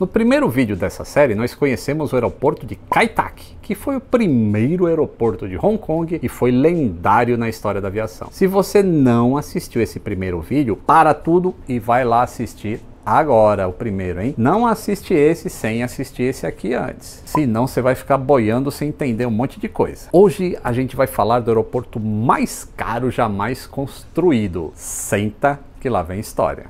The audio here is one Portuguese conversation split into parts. No primeiro vídeo dessa série, nós conhecemos o aeroporto de Kai Tak, que foi o primeiro aeroporto de Hong Kong e foi lendário na história da aviação. Se você não assistiu esse primeiro vídeo, para tudo e vai lá assistir agora, o primeiro, hein? Não assiste esse sem assistir esse aqui antes, senão você vai ficar boiando sem entender um monte de coisa. Hoje a gente vai falar do aeroporto mais caro jamais construído. Senta que lá vem história.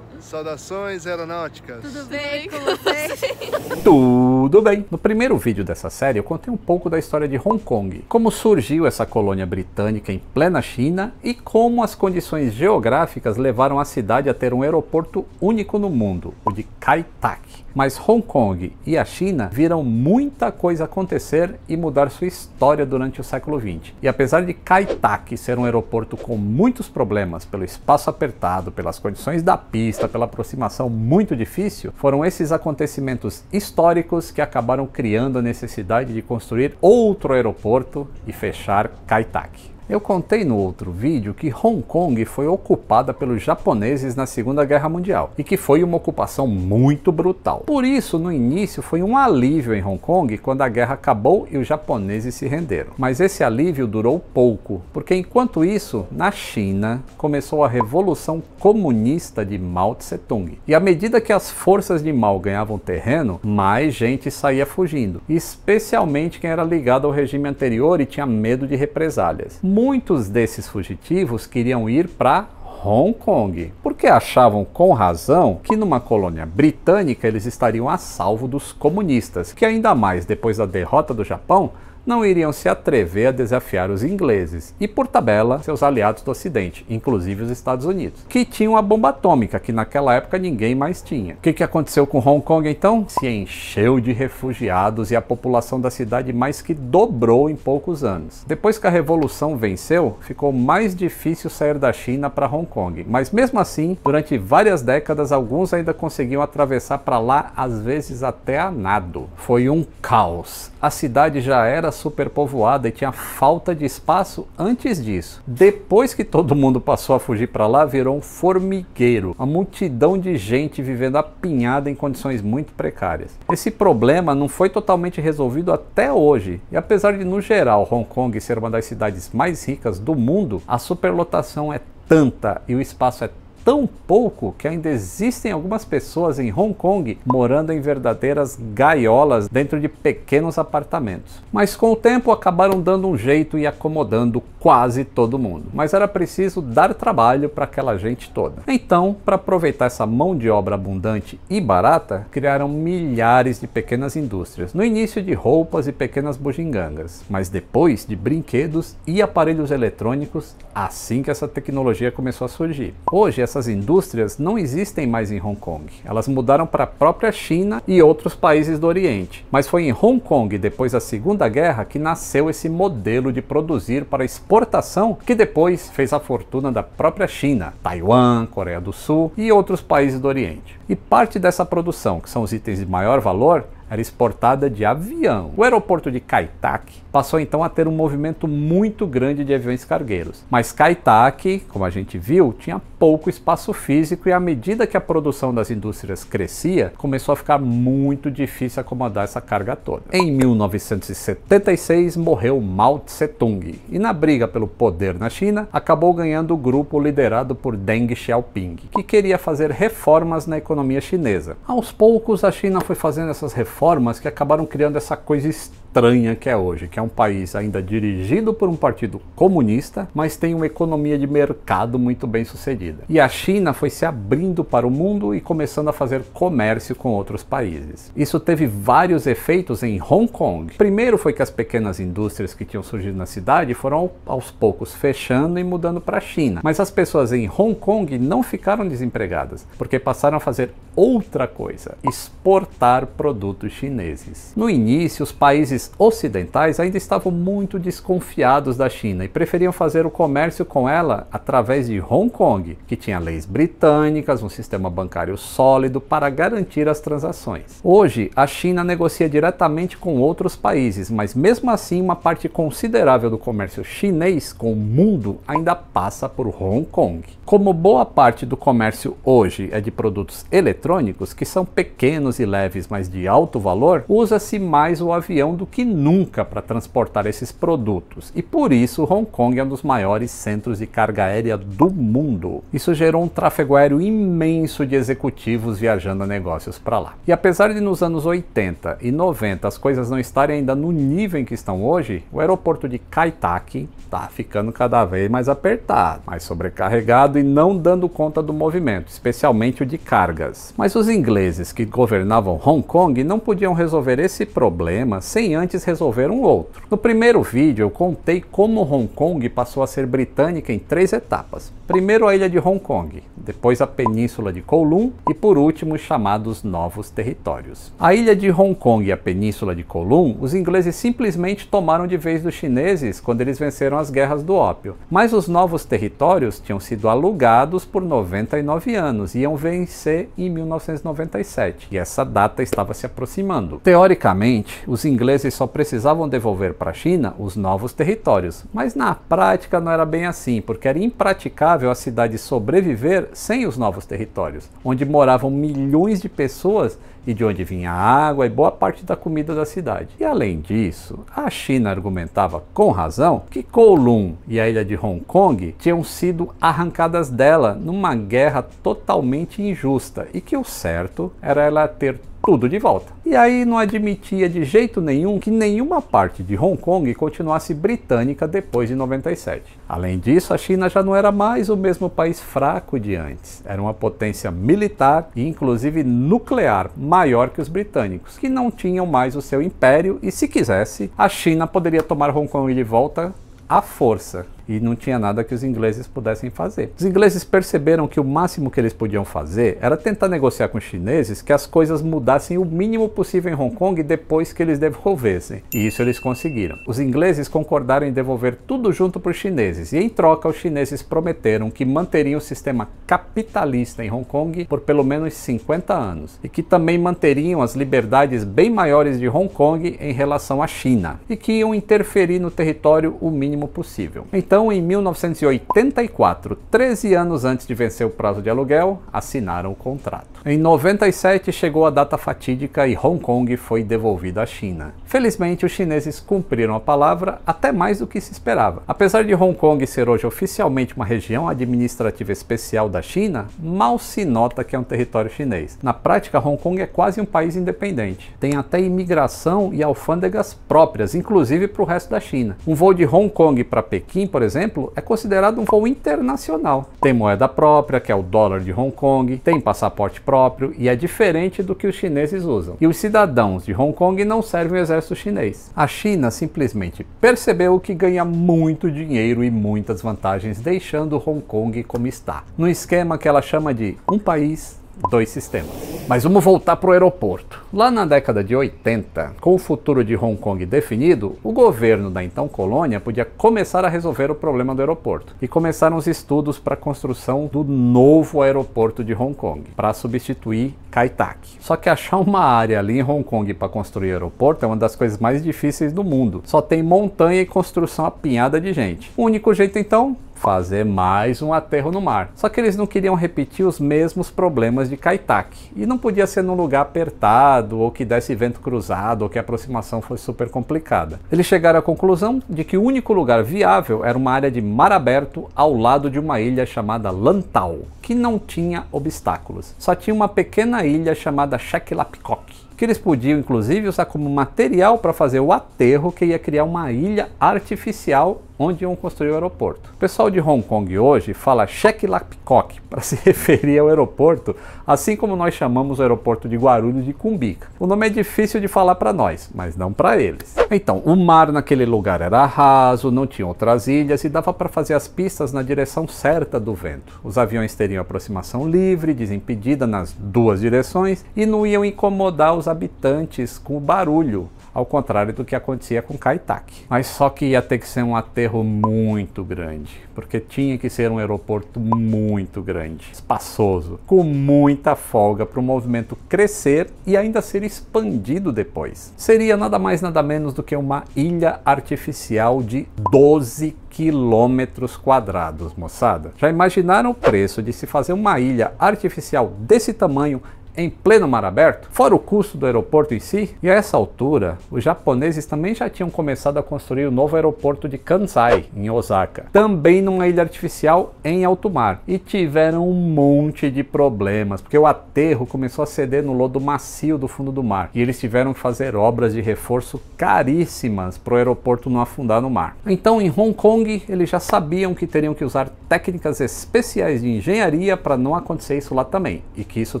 Saudações aeronáuticas! Tudo bem com você? Tudo bem! No primeiro vídeo dessa série eu contei um pouco da história de Hong Kong, como surgiu essa colônia britânica em plena China e como as condições geográficas levaram a cidade a ter um aeroporto único no mundo, o de Kai Tak. Mas Hong Kong e a China viram muita coisa acontecer e mudar sua história durante o século XX. E apesar de Kai Tak ser um aeroporto com muitos problemas pelo espaço apertado, pelas condições da pista, pela aproximação muito difícil, foram esses acontecimentos históricos que acabaram criando a necessidade de construir outro aeroporto e fechar Kai Tak. Eu contei no outro vídeo que Hong Kong foi ocupada pelos japoneses na Segunda Guerra Mundial e que foi uma ocupação muito brutal. Por isso, no início, foi um alívio em Hong Kong quando a guerra acabou e os japoneses se renderam. Mas esse alívio durou pouco, porque enquanto isso, na China, começou a Revolução Comunista de Mao Tse-tung. E à medida que as forças de Mao ganhavam terreno, mais gente saía fugindo, especialmente quem era ligado ao regime anterior e tinha medo de represálias. Muitos desses fugitivos queriam ir para Hong Kong, porque achavam com razão que numa colônia britânica eles estariam a salvo dos comunistas, que ainda mais depois da derrota do Japão, não iriam se atrever a desafiar os ingleses e, por tabela, seus aliados do Ocidente, inclusive os Estados Unidos, que tinham a bomba atômica, que naquela época ninguém mais tinha. O que aconteceu com Hong Kong, então? Se encheu de refugiados e a população da cidade mais que dobrou em poucos anos. Depois que a Revolução venceu, ficou mais difícil sair da China para Hong Kong, mas mesmo assim, durante várias décadas, alguns ainda conseguiam atravessar para lá, às vezes até a nado. Foi um caos. A cidade já era superpovoada e tinha falta de espaço antes disso. Depois que todo mundo passou a fugir para lá, virou um formigueiro, uma multidão de gente vivendo apinhada em condições muito precárias. Esse problema não foi totalmente resolvido até hoje, e apesar de no geral Hong Kong ser uma das cidades mais ricas do mundo, a superlotação é tanta e o espaço é tão pouco que ainda existem algumas pessoas em Hong Kong morando em verdadeiras gaiolas dentro de pequenos apartamentos. Mas com o tempo acabaram dando um jeito e acomodando quase todo mundo. Mas era preciso dar trabalho para aquela gente toda. Então, para aproveitar essa mão de obra abundante e barata, criaram milhares de pequenas indústrias. No início de roupas e pequenas bugigangas, mas depois de brinquedos e aparelhos eletrônicos assim que essa tecnologia começou a surgir. Hoje, essas indústrias não existem mais em Hong Kong. Elas mudaram para a própria China e outros países do Oriente. Mas foi em Hong Kong, depois da Segunda Guerra, que nasceu esse modelo de produzir para exportação que depois fez a fortuna da própria China, Taiwan, Coreia do Sul e outros países do Oriente. E parte dessa produção, que são os itens de maior valor, era exportada de avião. O aeroporto de Kai Tak passou então a ter um movimento muito grande de aviões cargueiros. Mas Kai Tak, como a gente viu, tinha pouco espaço físico e à medida que a produção das indústrias crescia, começou a ficar muito difícil acomodar essa carga toda. Em 1976 morreu Mao Tse-tung e na briga pelo poder na China, acabou ganhando o grupo liderado por Deng Xiaoping, que queria fazer reformas na economia chinesa. Aos poucos a China foi fazendo essas reformas que acabaram criando essa coisa estranha que é hoje, que é um país ainda dirigido por um partido comunista, mas tem uma economia de mercado muito bem sucedida. E a China foi se abrindo para o mundo e começando a fazer comércio com outros países. Isso teve vários efeitos em Hong Kong. Primeiro foi que as pequenas indústrias que tinham surgido na cidade foram aos poucos fechando e mudando para a China. Mas as pessoas em Hong Kong não ficaram desempregadas, porque passaram a fazer outra coisa, exportar produtos chineses. No início, os países países ocidentais ainda estavam muito desconfiados da China e preferiam fazer o comércio com ela através de Hong Kong, que tinha leis britânicas, um sistema bancário sólido para garantir as transações. Hoje, a China negocia diretamente com outros países, mas mesmo assim uma parte considerável do comércio chinês com o mundo ainda passa por Hong Kong. Como boa parte do comércio hoje é de produtos eletrônicos, que são pequenos e leves, mas de alto valor, usa-se mais o avião do que nunca para transportar esses produtos, e por isso Hong Kong é um dos maiores centros de carga aérea do mundo. Isso gerou um tráfego aéreo imenso de executivos viajando a negócios para lá. E apesar de nos anos 80 e 90 as coisas não estarem ainda no nível em que estão hoje, o aeroporto de Kai Tak está ficando cada vez mais apertado, mais sobrecarregado e não dando conta do movimento, especialmente o de cargas. Mas os ingleses que governavam Hong Kong não podiam resolver esse problema sem antes resolver um outro. No primeiro vídeo eu contei como Hong Kong passou a ser britânica em 3 etapas. Primeiro a ilha de Hong Kong, depois a península de Kowloon e por último os chamados novos territórios. A ilha de Hong Kong e a península de Kowloon os ingleses simplesmente tomaram de vez dos chineses quando eles venceram as guerras do ópio, mas os novos territórios tinham sido alugados por 99 anos e iam vencer em 1997 e essa data estava se aproximando. Teoricamente, os ingleses só precisavam devolver para a China os novos territórios, mas na prática não era bem assim, porque era impraticável a cidade sobreviver sem os novos territórios, onde moravam milhões de pessoas e de onde vinha a água e boa parte da comida da cidade. E além disso, a China argumentava com razão que Kowloon e a ilha de Hong Kong tinham sido arrancadas dela numa guerra totalmente injusta e que o certo era ela ter tudo de volta. E aí não admitia de jeito nenhum que nenhuma parte de Hong Kong continuasse britânica depois de 97. Além disso, a China já não era mais o mesmo país fraco de antes. Era uma potência militar e inclusive nuclear maior que os britânicos, que não tinham mais o seu império e, se quisesse, a China poderia tomar Hong Kong de volta à força. E não tinha nada que os ingleses pudessem fazer. Os ingleses perceberam que o máximo que eles podiam fazer era tentar negociar com os chineses que as coisas mudassem o mínimo possível em Hong Kong depois que eles devolvessem. E isso eles conseguiram. Os ingleses concordaram em devolver tudo junto para os chineses e, em troca, os chineses prometeram que manteriam o sistema capitalista em Hong Kong por pelo menos 50 anos e que também manteriam as liberdades bem maiores de Hong Kong em relação à China e que iam interferir no território o mínimo possível. Então, em 1984, 13 anos antes de vencer o prazo de aluguel, assinaram o contrato. Em 97 chegou a data fatídica e Hong Kong foi devolvida à China. Felizmente, os chineses cumpriram a palavra até mais do que se esperava. Apesar de Hong Kong ser hoje oficialmente uma região administrativa especial da China, mal se nota que é um território chinês. Na prática, Hong Kong é quase um país independente. Tem até imigração e alfândegas próprias, inclusive para o resto da China. Um voo de Hong Kong para Pequim, por exemplo, é considerado um voo internacional. Tem moeda própria, que é o dólar de Hong Kong, tem passaporte próprio e é diferente do que os chineses usam. E os cidadãos de Hong Kong não servem o exército chinês. A China simplesmente percebeu que ganha muito dinheiro e muitas vantagens deixando Hong Kong como está, no esquema que ela chama de um país, 2 sistemas. Mas vamos voltar para o aeroporto. Lá na década de 80, com o futuro de Hong Kong definido, o governo da então colônia podia começar a resolver o problema do aeroporto. E começaram os estudos para a construção do novo aeroporto de Hong Kong, para substituir Kai Tak. Só que achar uma área ali em Hong Kong para construir aeroporto é uma das coisas mais difíceis do mundo. Só tem montanha e construção apinhada de gente. O único jeito então, fazer mais um aterro no mar. Só que eles não queriam repetir os mesmos problemas de Kai Tak. E não podia ser num lugar apertado, ou que desse vento cruzado, ou que a aproximação fosse super complicada. Eles chegaram à conclusão de que o único lugar viável era uma área de mar aberto ao lado de uma ilha chamada Lantau, que não tinha obstáculos. Só tinha uma pequena ilha chamada Chek Lap Kok, que eles podiam inclusive usar como material para fazer o aterro que ia criar uma ilha artificial onde iam construir o aeroporto. O pessoal de Hong Kong hoje fala Chek Lap Kok para se referir ao aeroporto, assim como nós chamamos o aeroporto de Guarulhos de Cumbica. O nome é difícil de falar para nós, mas não para eles. Então, o mar naquele lugar era raso, não tinha outras ilhas e dava para fazer as pistas na direção certa do vento. Os aviões teriam aproximação livre, desimpedida nas 2 direções e não iam incomodar os habitantes com o barulho ao contrário do que acontecia com Kai Tak. Mas só que ia ter que ser um aterro muito grande, porque tinha que ser um aeroporto muito grande, espaçoso, com muita folga para o movimento crescer e ainda ser expandido depois. Seria nada mais nada menos do que uma ilha artificial de 12 quilômetros quadrados, moçada. Já imaginaram o preço de se fazer uma ilha artificial desse tamanho em pleno mar aberto? Fora o custo do aeroporto em si. E a essa altura, os japoneses também já tinham começado a construir o novo aeroporto de Kansai, em Osaka, também numa ilha artificial em alto mar. E tiveram um monte de problemas, porque o aterro começou a ceder no lodo macio do fundo do mar. E eles tiveram que fazer obras de reforço caríssimas para o aeroporto não afundar no mar. Então, em Hong Kong, eles já sabiam que teriam que usar técnicas especiais de engenharia para não acontecer isso lá também, e que isso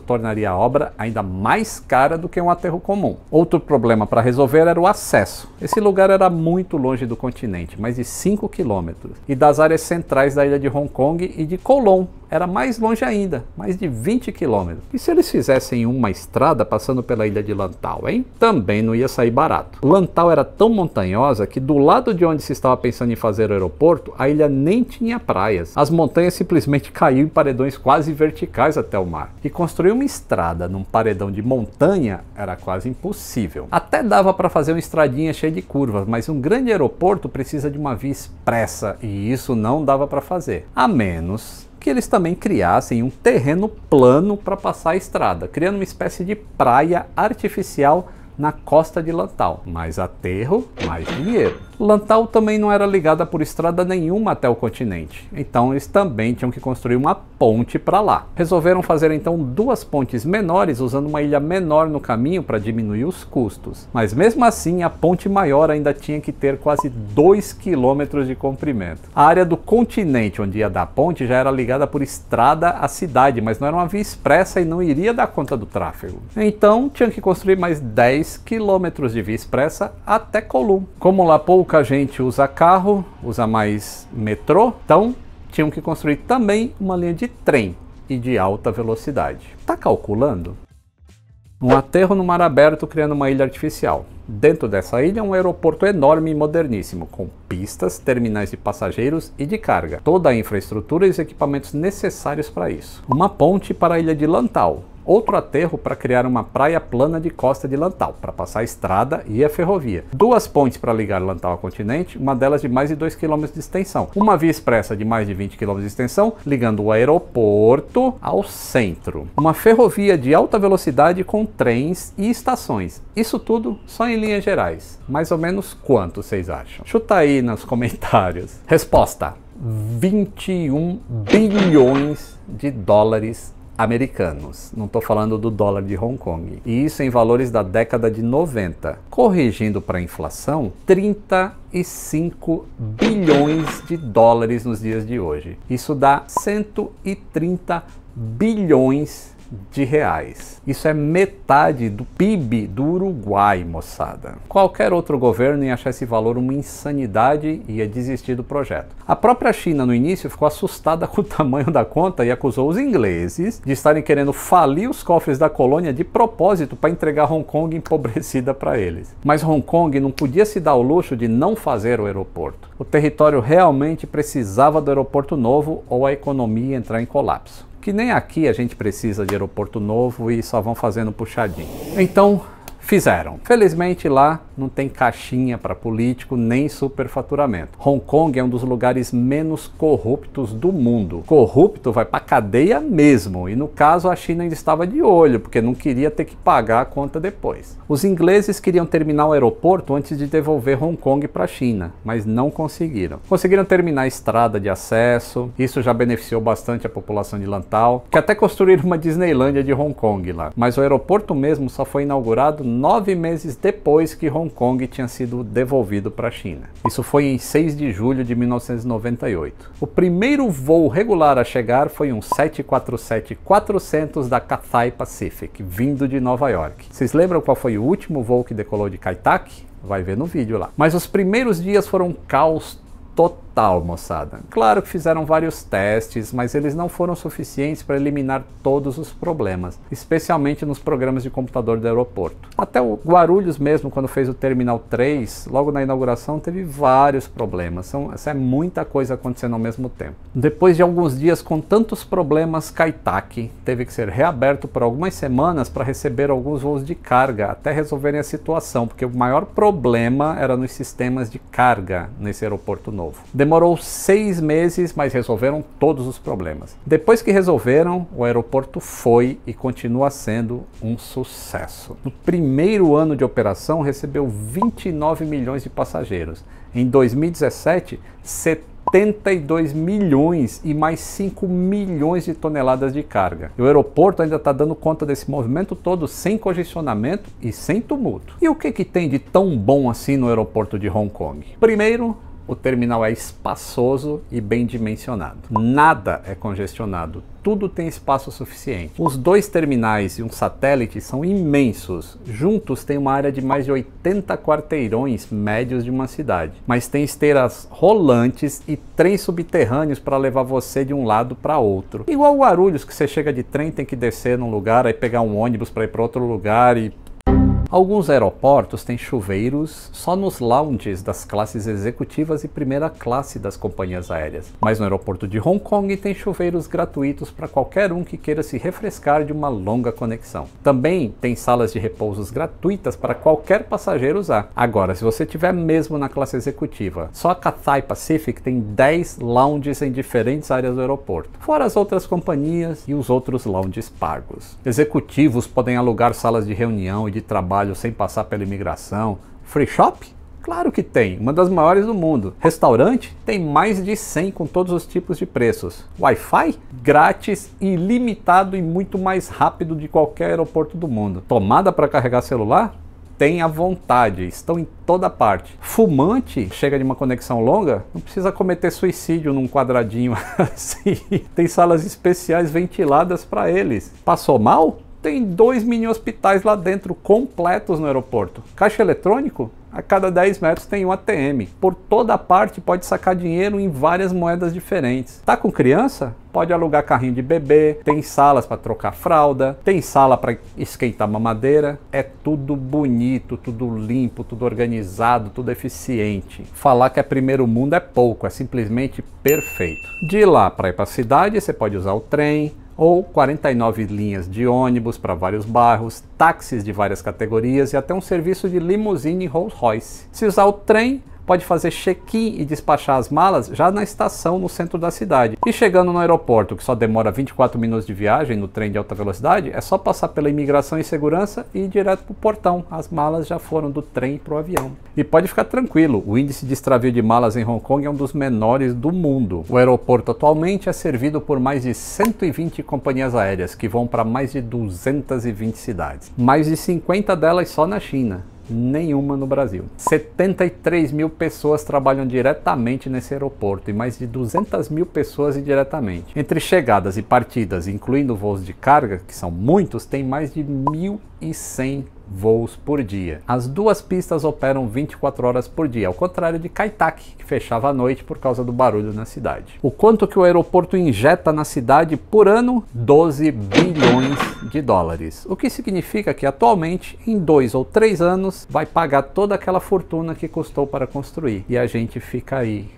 tornaria a obra ainda mais cara do que um aterro comum. Outro problema para resolver era o acesso. Esse lugar era muito longe do continente, mais de 5 quilômetros, e das áreas centrais da ilha de Hong Kong e de Kowloon era mais longe ainda, mais de 20 quilômetros. E se eles fizessem uma estrada passando pela ilha de Lantau, hein? Também não ia sair barato. Lantau era tão montanhosa que do lado de onde se estava pensando em fazer o aeroporto, a ilha nem tinha praias. As montanhas simplesmente caíam em paredões quase verticais até o mar. E construir uma estrada num paredão de montanha era quase impossível. Até dava para fazer uma estradinha cheia de curvas, mas um grande aeroporto precisa de uma via expressa, e isso não dava para fazer. A menos que eles também criassem um terreno plano para passar a estrada, criando uma espécie de praia artificial na costa de Lantau. Mais aterro, mais dinheiro. Lantau também não era ligada por estrada nenhuma até o continente, então eles também tinham que construir uma ponte para lá. Resolveram fazer então duas pontes menores, usando uma ilha menor no caminho para diminuir os custos. Mas mesmo assim, a ponte maior ainda tinha que ter quase 2 quilômetros de comprimento. A área do continente onde ia dar a ponte já era ligada por estrada à cidade, mas não era uma via expressa e não iria dar conta do tráfego. Então tinha que construir mais 10 quilômetros de via expressa até Kowloon. Como lá pouca gente usa carro, usa mais metrô, então tinham que construir também uma linha de trem e de alta velocidade. Tá calculando? Um aterro no mar aberto criando uma ilha artificial. Dentro dessa ilha, um aeroporto enorme e moderníssimo, com pistas, terminais de passageiros e de carga, toda a infraestrutura e os equipamentos necessários para isso. Uma ponte para a ilha de Lantau. Outro aterro para criar uma praia plana de costa de Lantau, para passar a estrada e a ferrovia. Duas pontes para ligar Lantau ao continente, uma delas de mais de 2 km de extensão. Uma via expressa de mais de 20 km de extensão, ligando o aeroporto ao centro. Uma ferrovia de alta velocidade com trens e estações. Isso tudo só em linhas gerais. Mais ou menos quanto vocês acham? Chuta aí nos comentários. Resposta: 21 bilhões de dólares americanos. Não estou falando do dólar de Hong Kong. E isso em valores da década de 90. Corrigindo para a inflação, 35 bilhões de dólares nos dias de hoje. Isso dá 130 bilhões de reais. Isso é metade do PIB do Uruguai, moçada. Qualquer outro governo ia achar esse valor uma insanidade e ia desistir do projeto. A própria China no início ficou assustada com o tamanho da conta e acusou os ingleses de estarem querendo falir os cofres da colônia de propósito para entregar Hong Kong empobrecida para eles. Mas Hong Kong não podia se dar o luxo de não fazer o aeroporto. O território realmente precisava do aeroporto novo ou a economia ia entrar em colapso. Que nem aqui a gente precisa de aeroporto novo e só vão fazendo puxadinho. Então, fizeram. Felizmente lá não tem caixinha para político nem superfaturamento. Hong Kong é um dos lugares menos corruptos do mundo. Corrupto vai para cadeia mesmo, e no caso a China ainda estava de olho, porque não queria ter que pagar a conta depois. Os ingleses queriam terminar o aeroporto antes de devolver Hong Kong para a China, mas não conseguiram. Conseguiram terminar a estrada de acesso, isso já beneficiou bastante a população de Lantau, que até construíram uma Disneylândia de Hong Kong lá. Mas o aeroporto mesmo só foi inaugurado 9 meses depois que Hong Kong tinha sido devolvido para a China. Isso foi em 6 de julho de 1998. O primeiro voo regular a chegar foi um 747-400 da Cathay Pacific, vindo de Nova York. Vocês lembram qual foi o último voo que decolou de Kai Tak? Vai ver no vídeo lá. Mas os primeiros dias foram um caos total. tal, moçada? Claro que fizeram vários testes, mas eles não foram suficientes para eliminar todos os problemas, especialmente nos programas de computador do aeroporto. Até o Guarulhos mesmo, quando fez o Terminal 3, logo na inauguração, teve vários problemas. Essa é muita coisa acontecendo ao mesmo tempo. Depois de alguns dias com tantos problemas, Kai Tak teve que ser reaberto por algumas semanas para receber alguns voos de carga, até resolverem a situação, porque o maior problema era nos sistemas de carga nesse aeroporto novo. Demorou 6 meses, mas resolveram todos os problemas. Depois que resolveram, o aeroporto foi e continua sendo um sucesso. No primeiro ano de operação, recebeu 29 milhões de passageiros. Em 2017, 72 milhões e mais 5 milhões de toneladas de carga. E o aeroporto ainda está dando conta desse movimento todo sem congestionamento e sem tumulto. E o que tem de tão bom assim no aeroporto de Hong Kong? Primeiro, o terminal é espaçoso e bem dimensionado. Nada é congestionado. Tudo tem espaço suficiente. Os 2 terminais e um satélite são imensos. Juntos tem uma área de mais de 80 quarteirões médios de uma cidade. Mas tem esteiras rolantes e trens subterrâneos para levar você de um lado para outro. Igual Guarulhos, que você chega de trem, tem que descer num lugar, aí pegar um ônibus para ir para outro lugar e... Alguns aeroportos têm chuveiros só nos lounges das classes executivas e primeira classe das companhias aéreas. Mas no aeroporto de Hong Kong tem chuveiros gratuitos para qualquer um que queira se refrescar de uma longa conexão. Também tem salas de repousos gratuitas para qualquer passageiro usar. Agora, se você estiver mesmo na classe executiva, só a Cathay Pacific tem 10 lounges em diferentes áreas do aeroporto, fora as outras companhias e os outros lounges pagos. Executivos podem alugar salas de reunião e de trabalho sem passar pela imigração. Free shop? Claro que tem, uma das maiores do mundo. Restaurante? Tem mais de 100 com todos os tipos de preços. Wi-Fi? Grátis, ilimitado e muito mais rápido de qualquer aeroporto do mundo. Tomada para carregar celular? Tem à vontade, estão em toda parte. Fumante, chega de uma conexão longa, não precisa cometer suicídio num quadradinho assim. Tem salas especiais ventiladas para eles. Passou mal? Tem 2 mini hospitais lá dentro, completos no aeroporto. Caixa eletrônico? A cada 10 metros tem um ATM. Por toda parte pode sacar dinheiro em várias moedas diferentes. Tá com criança? Pode alugar carrinho de bebê. Tem salas para trocar fralda. Tem sala para esquentar mamadeira. É tudo bonito, tudo limpo, tudo organizado, tudo eficiente. Falar que é primeiro mundo é pouco, é simplesmente perfeito. De lá para ir para a cidade, você pode usar o trem, ou 49 linhas de ônibus para vários bairros, táxis de várias categorias e até um serviço de limusine Rolls-Royce. Se usar o trem, pode fazer check-in e despachar as malas já na estação no centro da cidade. E chegando no aeroporto, que só demora 24 minutos de viagem no trem de alta velocidade, é só passar pela imigração e segurança e ir direto para o portão. As malas já foram do trem para o avião. E pode ficar tranquilo, o índice de extravio de malas em Hong Kong é um dos menores do mundo. O aeroporto atualmente é servido por mais de 120 companhias aéreas, que vão para mais de 220 cidades. Mais de 50 delas só na China. Nenhuma no Brasil. 73 mil pessoas trabalham diretamente nesse aeroporto e mais de 200 mil pessoas indiretamente. Entre chegadas e partidas, incluindo voos de carga, que são muitos, tem mais de 1.100 voos por dia. As 2 pistas operam 24 horas por dia, ao contrário de Kai Tak, que fechava à noite por causa do barulho na cidade. O quanto que o aeroporto injeta na cidade por ano? 12 bilhões de dólares. O que significa que atualmente, em 2 ou 3 anos, vai pagar toda aquela fortuna que custou para construir. E a gente fica aí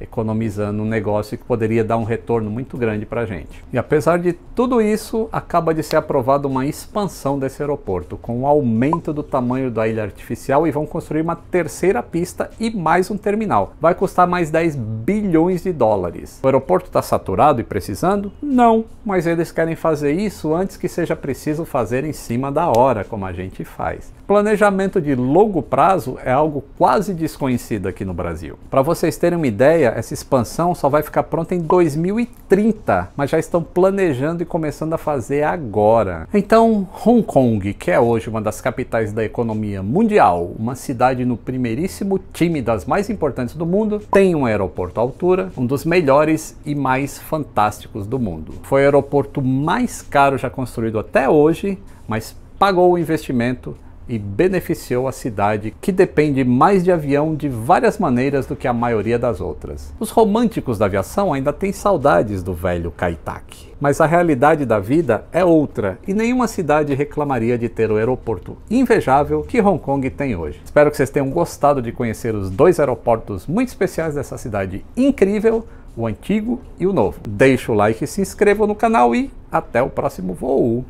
economizando um negócio que poderia dar um retorno muito grande para a gente. E apesar de tudo isso, acaba de ser aprovada uma expansão desse aeroporto, com um aumento do tamanho da ilha artificial, e vão construir uma 3ª pista e mais um terminal. Vai custar mais 10 bilhões de dólares. O aeroporto está saturado e precisando? Não, mas eles querem fazer isso antes que seja preciso fazer em cima da hora, como a gente faz. Planejamento de longo prazo é algo quase desconhecido aqui no Brasil. Para vocês terem uma ideia, essa expansão só vai ficar pronta em 2030, mas já estão planejando e começando a fazer agora. Então, Hong Kong, que é hoje uma das capitais da economia mundial, uma cidade no primeiríssimo time das mais importantes do mundo, tem um aeroporto à altura, um dos melhores e mais fantásticos do mundo. Foi o aeroporto mais caro já construído até hoje, mas pagou o investimento, e beneficiou a cidade, que depende mais de avião de várias maneiras do que a maioria das outras. Os românticos da aviação ainda têm saudades do velho Kai Tak, mas a realidade da vida é outra e nenhuma cidade reclamaria de ter o aeroporto invejável que Hong Kong tem hoje. Espero que vocês tenham gostado de conhecer os dois aeroportos muito especiais dessa cidade incrível, o antigo e o novo. Deixa o like, se inscreva no canal e até o próximo voo!